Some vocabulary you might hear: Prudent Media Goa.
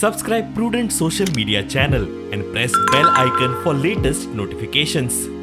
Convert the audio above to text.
Subscribe Prudent social media channel and press bell icon for latest notifications.